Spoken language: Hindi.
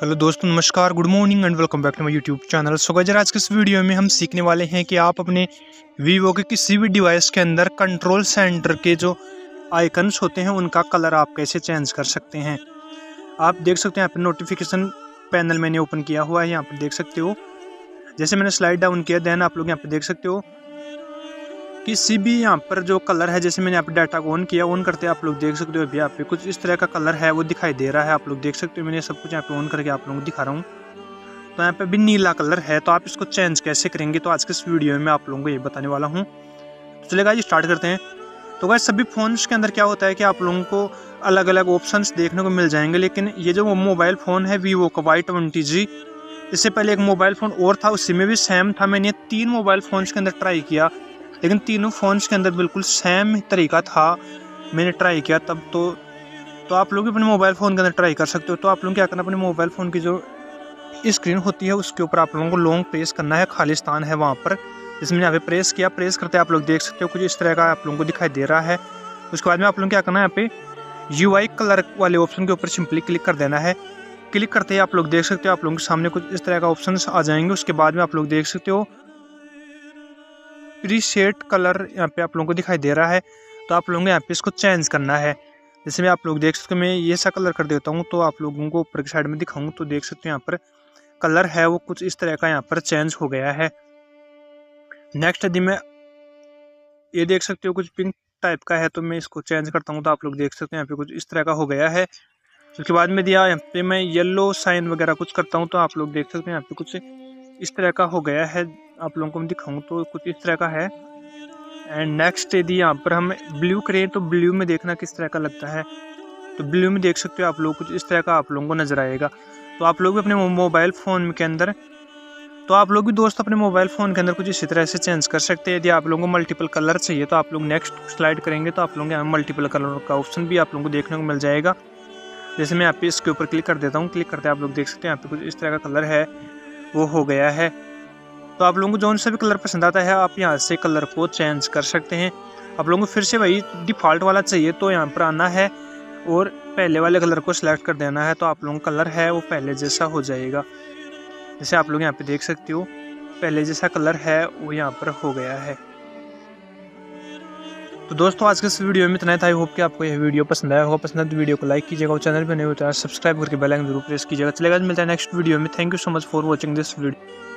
हेलो दोस्तों, नमस्कार, good morning and welcome back to my YouTube channel. So guys, आज के इस वीडियो में हम सीखने वाले हैं कि आप अपने वीवो के किसी भी डिवाइस के अंदर कंट्रोल सेंटर के जो आइकन्स होते हैं उनका कलर आप कैसे चेंज कर सकते हैं। आप देख सकते हैं यहाँ पर नोटिफिकेशन पैनल मैंने ओपन किया हुआ है, यहाँ पर देख सकते हो। जैसे मैंने स्लाइड डाउन किया, देन आप लोग यहाँ पर देख सकते हो किसी भी यहाँ पर जो कलर है। जैसे मैंने यहाँ पर डाटा को ऑन किया, ऑन करते आप लोग देख सकते हो अभी यहाँ पे कुछ इस तरह का कलर है वो दिखाई दे रहा है। आप लोग देख सकते हो, मैंने सब कुछ यहाँ पे ऑन करके आप लोगों को दिखा रहा हूँ। तो यहाँ पे भी नीला कलर है, तो आप इसको चेंज कैसे करेंगे, तो आज के इस वीडियो में आप लोगों को ये बताने वाला हूँ। तो चलिए गाइस, स्टार्ट करते हैं। तो गाइस, सभी फ़ोन्स के अंदर क्या होता है कि आप लोगों को अलग अलग ऑप्शंस देखने को मिल जाएंगे, लेकिन ये जो मोबाइल फ़ोन है वीवो का Y20G, इससे पहले एक मोबाइल फ़ोन और था, उसी में भी सेम था। मैंने 3 मोबाइल फ़ोन्स के अंदर ट्राई किया, लेकिन तीनों फ़ोन्स के अंदर बिल्कुल सेम तरीका था। मैंने ट्राई किया तब तो आप लोग अपने मोबाइल फ़ोन के अंदर ट्राई कर सकते हो। तो आप लोग क्या करना, अपने मोबाइल फ़ोन की जो स्क्रीन होती है उसके ऊपर आप लोगों को लॉन्ग प्रेस करना है, खाली स्थान है वहाँ पर, जिसमें यहाँ पे प्रेस किया। प्रेस करते आप लोग देख सकते हो कुछ इस तरह का आप लोगों को दिखाई दे रहा है। उसके बाद में आप लोग क्या करना है, यहाँ पे UI कलर वाले ऑप्शन के ऊपर सिंपली क्लिक कर देना है। क्लिक करते ही आप लोग देख सकते हो आप लोगों के सामने कुछ इस तरह का ऑप्शन आ जाएंगे। उसके बाद में आप लोग देख सकते हो प्रीसेट कलर यहाँ पे आप लोगों को दिखाई दे रहा है, तो आप लोगों को यहाँ पे इसको चेंज करना है। जैसे मैं आप लोग देख सकते हो, मैं ये सा कलर कर देता हूँ, तो आप लोगों को ऊपर की साइड में दिखाऊँ तो देख सकते हो यहाँ पर कलर है वो कुछ इस तरह का यहाँ पर चेंज हो गया है। नेक्स्ट, यदि मैं ये देख सकते हो कुछ पिंक टाइप का है, तो मैं इसको चेंज करता हूँ, तो आप लोग देख सकते हैं यहाँ पे कुछ इस तरह का हो गया है। उसके बाद में दिया यहाँ पे मैं येलो साइन वगैरह कुछ करता हूँ, तो आप लोग देख सकते हैं यहाँ पे कुछ इस तरह का हो गया है। आप लोगों को मैं दिखाऊँ तो कुछ इस तरह का है। एंड नेक्स्ट, यदि यहाँ पर हम ब्लू करें तो ब्लू में देखना किस तरह का लगता है, तो ब्लू में देख सकते हो आप लोग कुछ इस तरह का आप लोगों को नज़र आएगा। तो आप लोग भी अपने मोबाइल फ़ोन के अंदर, तो आप लोग भी दोस्त अपने मोबाइल फ़ोन के अंदर कुछ इसी तरह से चेंज कर सकते हैं। यदि आप लोगों को मल्टीपल कलर चाहिए तो आप लोग नेक्स्ट स्लाइड करेंगे तो आप लोगों के यहाँ मल्टीपल कलर का ऑप्शन भी आप लोगों को देखने को मिल जाएगा। जैसे मैं यहाँ पे इसके ऊपर क्लिक कर देता हूँ, क्लिक करते आप लोग देख सकते हैं यहाँ पे कुछ इस तरह का कलर है वो हो गया है। तो आप लोगों को जो सा भी कलर पसंद आता है आप यहाँ से कलर को चेंज कर सकते हैं। आप लोगों को फिर से वही डिफ़ॉल्ट वाला चाहिए तो यहाँ पर आना है और पहले वाले कलर को सिलेक्ट कर देना है, तो आप लोगों का कलर है वो पहले जैसा हो जाएगा। जैसे आप लोग यहाँ पे देख सकते हो पहले जैसा कलर है वो यहाँ पर हो गया है। तो दोस्तों, आज के इस वीडियो में इतना था। आई होप कि आपको यह वीडियो पसंद आया होगा। पसंद आए तो वीडियो को लाइक कीजिएगा और चैनल पर नए हो तो सब्सक्राइब करके बेल आइकन जरूर प्रेस कीजिएगा। चलेगा, मिलता है नेक्स्ट वीडियो में। Thank you so much for watching this video.